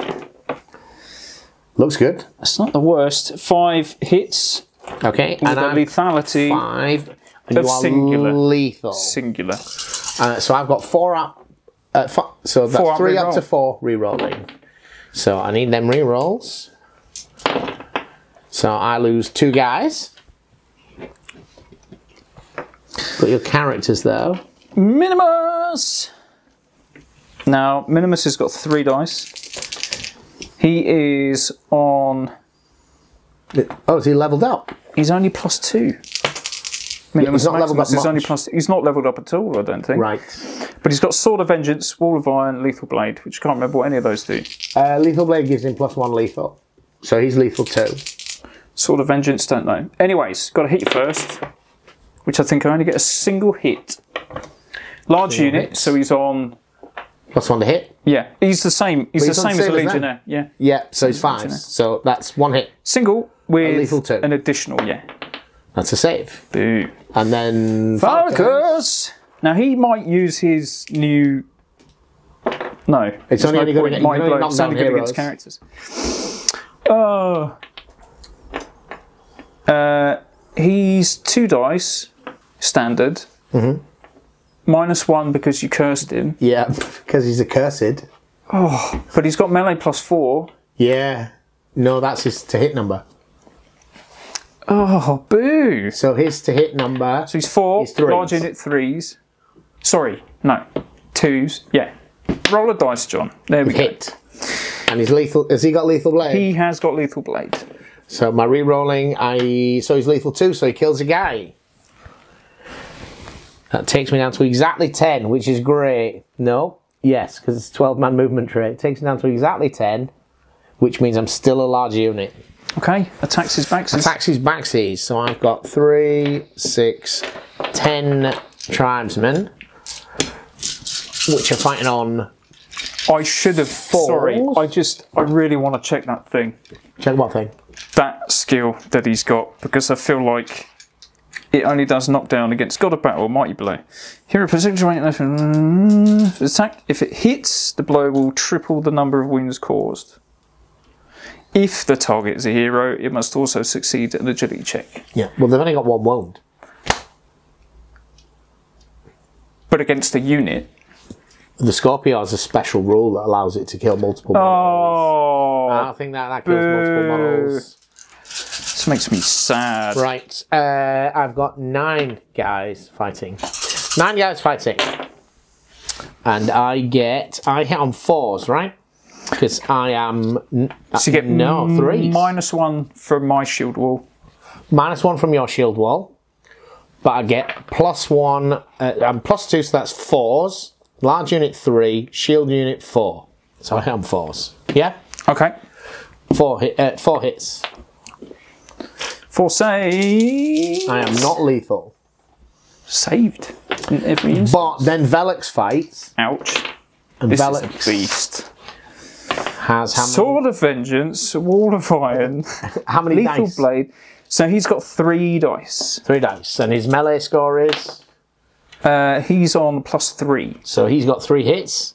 Looks good. That's not the worst. Five hits. Okay. And the lethality. Five. And you are singular. lethal. Singular. Uh, so I've got four up, uh, four, so that's four up three up to four re-rolling. So I need them re-rolls. So I lose two guys. Got your characters though. Minimus! Now, Minimus has got three dice. He is on... Oh, is he leveled up? He's only plus two. Minimus he's, not leveled up is only plus, he's not leveled up at all, I don't think. Right. But he's got Sword of Vengeance, Wall of Iron, Lethal Blade, which I can't remember what any of those do. Uh, Lethal Blade gives him plus one lethal. So he's lethal two. Sword of Vengeance, don't know. Anyways, got to hit you first, which I think I only get a single hit. Large single unit, hits. so he's on... Plus one to hit? Yeah. He's the same. He's, he's the same as a Legionnaire. Yeah. Yeah, so he's five. So that's one hit. Single with a lethal two. An additional, yeah. That's a save. Boo. And then... Phallicus! Now, he might use his new... No. It's only no going against, against characters. Oh. Uh, he's two dice, standard. Mm-hmm. Minus one because you cursed him. Yeah, because he's accursed. Oh, but he's got melee plus four. Yeah. No, that's his to hit number. Oh, boo! So his to hit number. So he's four, large unit threes. Sorry, no. Twos, yeah. Roll a dice, John. There we hit. go. And he's lethal. Has he got lethal blade? He has got lethal blade. So my re-rolling, I. So he's lethal two, so he kills a guy. That takes me down to exactly ten, which is great. No? Yes, because it's a twelve man movement trait. It takes me down to exactly ten, which means I'm still a large unit. Okay, attacks his backsies. Attacks his backsies. So I've got three, six, ten tribesmen, which are fighting on I should have thought. Sorry, I just, I really want to check that thing. Check what thing? That skill that he's got, because I feel like it only does knockdown against God of Battle or Mighty Blow. Hero position rank attack. If it hits, the blow will triple the number of wounds caused. If the target is a hero, it must also succeed an agility check. Yeah, well, they've only got one wound. But against a unit. The Scorpio has a special rule that allows it to kill multiple models. Oh, I think that, that kills boo. multiple models. This makes me sad. Right, uh, I've got nine guys fighting. Nine guys fighting. And I get... I hit on fours, right? Because I am... So you get no, threes. Minus one from my shield wall. Minus one from your shield wall. But I get plus one... Uh, I'm plus two, so that's fours. Large unit three, shield unit four. So I hit on fours. Yeah? Okay. Four, hit, uh, four hits. Four saves. I am not lethal. Saved. In every instance. But then Velux fights. Ouch. And this Velux is a beast. Has how many? Sword of Vengeance, Wall of Iron. How many lethal dice? Lethal Blade. So he's got three dice. Three dice. And his melee score is? Uh, he's on plus three. So he's got three hits.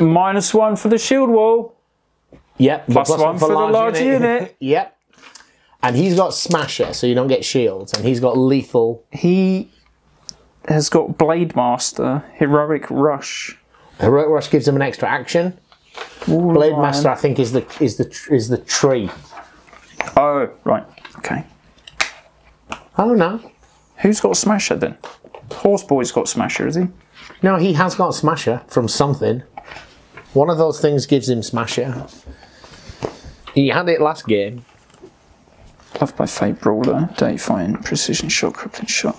Minus one for the shield wall. Yep. Plus, plus one, one for the large, large unit. unit. Yep. And he's got Smasher, so you don't get shields. And he's got Lethal. He has got Blademaster, Heroic Rush. Heroic Rush gives him an extra action. Blademaster, I think, is the is the is the tree. Oh, right. Okay. I don't know. Who's got Smasher then? Horseboy's got Smasher, is he? No, he has got Smasher from something. One of those things gives him Smasher. He had it last game. Loved by Fate, Brawler, Day Fine, Precision Shot, Crippling Shot.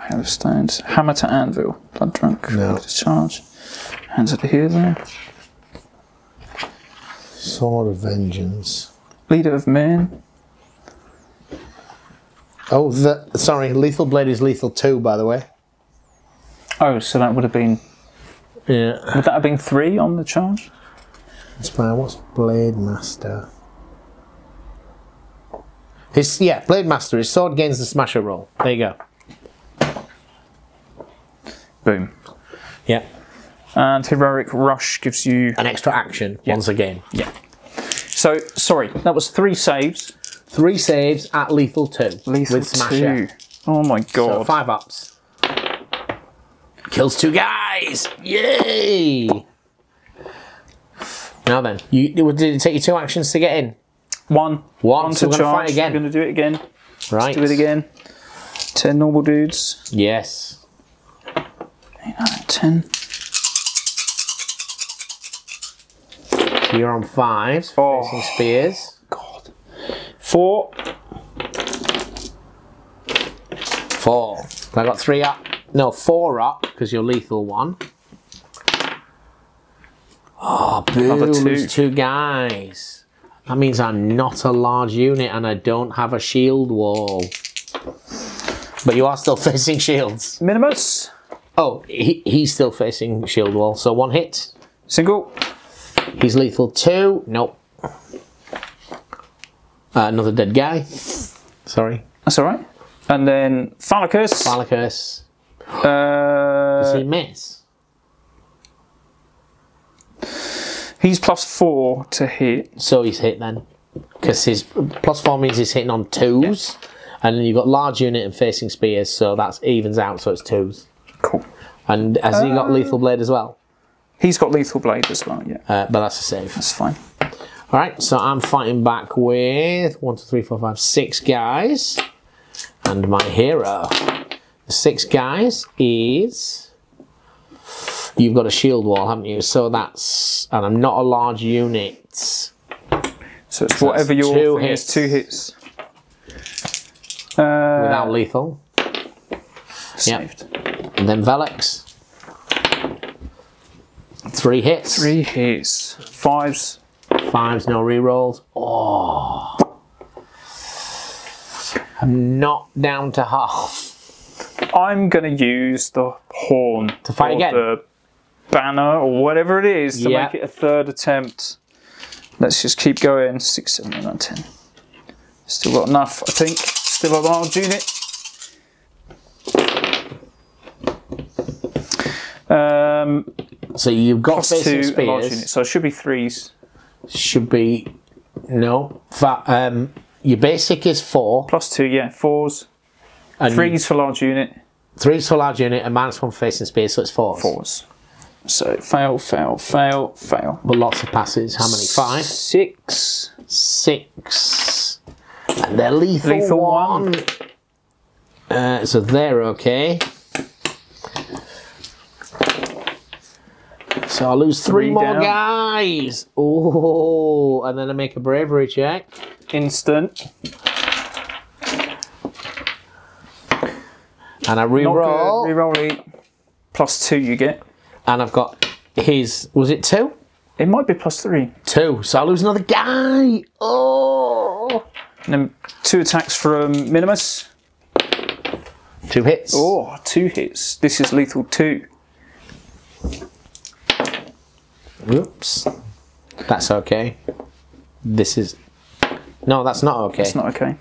Hammer of Stones, Hammer to Anvil, Blood Drunk, no. Discharge, Hands of the Healer. Sword of Vengeance. Leader of Men. Oh, the, sorry, Lethal Blade is lethal two, by the way. Oh, so that would have been... Yeah. Would that have been three on the charge? Inspire, what's Blademaster? His, yeah, Blademaster, his sword gains the Smasher roll. There you go. Boom. Yeah. And Heroic Rush gives you... An extra action, yeah. Once again. Yeah. So, sorry, that was three saves. Three saves at lethal two. Lethal with Smasher. two. Oh my god. So five ups. Kills two guys! Yay! Now then, you, did it take you two actions to get in? One. One, One so to we're gonna charge. Fight again. We're going to do it again. Right. Let's do it again. Ten normal dudes. Yes. Eight, nine, ten. So you're on fives. Oh. Facing spears. Four. Four. I got three up. No, four up, because you're lethal one. Oh, boo. Another two. There's two guys. That means I'm not a large unit and I don't have a shield wall. But you are still facing shields. Minimus. Oh, he, he's still facing shield wall, so one hit. Single. He's lethal two. Nope. Uh, another dead guy. Sorry. That's alright. And then Phallicus. Phallicus. Uh, Does he miss? He's plus four to hit. So he's hit then. Because his plus four means he's hitting on twos. Yeah. And then you've got large unit and facing spears, so that evens out, so it's twos. Cool. And has uh, he got Lethal Blade as well? He's got Lethal Blade as well, yeah. Uh, but that's a save. That's fine. Alright, so I'm fighting back with one, two, three, four, five, six guys. And my hero. The six guys is... You've got a shield wall, haven't you? So that's... And I'm not a large unit. So it's so whatever your two thing hits. Is, two hits. Uh, Without lethal. Saved. Yep. And then Velux. Three hits. Three hits. Fives. Fives, no rerolls. Oh, I'm not down to half. I'm going to use the horn to fight again. The banner or whatever it is to yep. make it a third attempt. Let's just keep going. Six, seven, eight, nine, ten. Still got enough, I think. Still a large unit. Um, so you've got two spears. Large unit, so it should be threes. Should be no. That, um, your basic is four. Plus two, yeah, fours. And threes for large unit. Threes for large unit and minus one facing spear, so it's fours. Fours. So fail, fail, fail, fail. But lots of passes. How many? Five. Six. Six. And they're lethal. Lethal one. one. Uh, so they're okay. So I lose three, three more down. guys. Oh, and then I make a bravery check. Instant. And I re-roll. Re-roll eight. Plus two you get. And I've got his, was it two? It might be plus three. Two, so I lose another guy. Oh. And then two attacks from Minimus. Two hits. Oh, two hits. This is lethal two. Oops. That's okay. This is, no, that's not okay. It's not okay.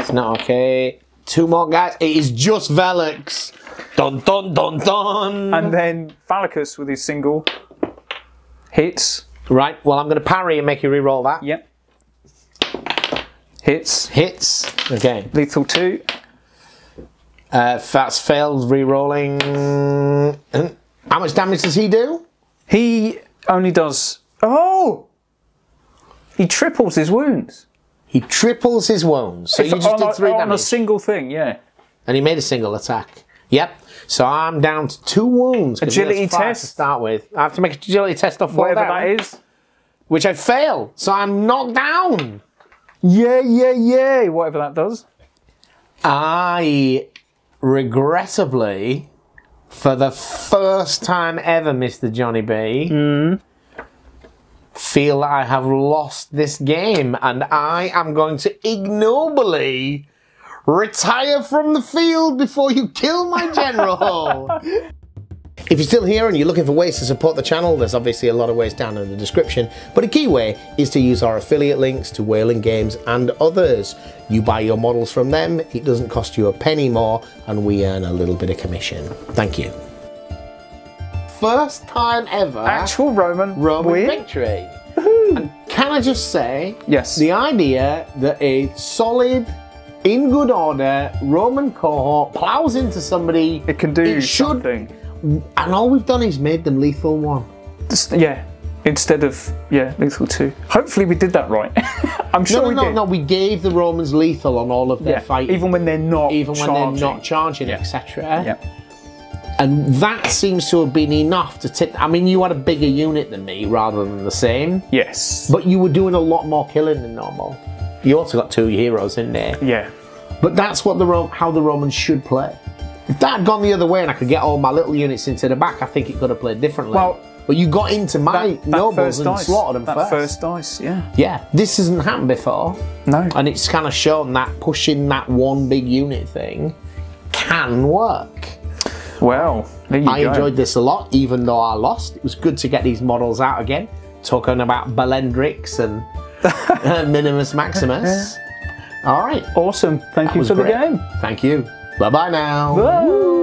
It's not okay. Two more guys. It is just Velux. Dun dun dun dun. And then Phallicus with his single hits. Right. Well, I'm going to parry and make you re-roll that. Yep. Hits. Hits. Okay. Lethal two. Uh, that's failed re-rolling. How much damage does he do? He only does. Oh. He triples his wounds. He triples his wounds. So if you just on, did three on damage. On a single thing, yeah. And he made a single attack. Yep. So I'm down to two wounds. Agility test to start with. I have to make an agility test off whatever that right? is, which I fail. So I'm knocked down. Yeah, yeah, yeah. Whatever that does. I regrettably, for the first time ever, Mister Johnny B. Mm. Feel that I have lost this game, and I am going to ignobly retire from the field before you kill my general. If you're still here and you're looking for ways to support the channel, there's obviously a lot of ways down in the description, but a key way is to use our affiliate links to Whaling Games and others. You buy your models from them, it doesn't cost you a penny more, and we earn a little bit of commission. Thank you. First time ever. Actual Roman, Roman win. victory. And can I just say, yes. the idea that a solid, in good order, Roman cohort plows into somebody. It can do it something. Should, and all we've done is made them lethal one. Just, yeah, instead of, yeah, lethal two. Hopefully we did that right. I'm sure no, no, we no, did. No, no, we gave the Romans lethal on all of their yeah. fighting. Even when they're not Even charging. when they're not charging, yeah. et cetera. And that seems to have been enough to tip. I mean, you had a bigger unit than me rather than the same. Yes. But you were doing a lot more killing than normal. You also got two heroes in there. Yeah. But that's what the how the Romans should play. If that had gone the other way and I could get all my little units into the back, I think it could have played differently. Well, but you got into my that, that nobles and dice. slaughtered them that first. That first dice, yeah. Yeah. This hasn't happened before. No. And it's kind of shown that pushing that one big unit thing can work. Well, there you I go. enjoyed this a lot, even though I lost. It was good to get these models out again, talking about Belendrix and uh, Minimus Maximus. All right. Awesome. Thank that you for great. the game. Thank you. Bye-bye now. Bye.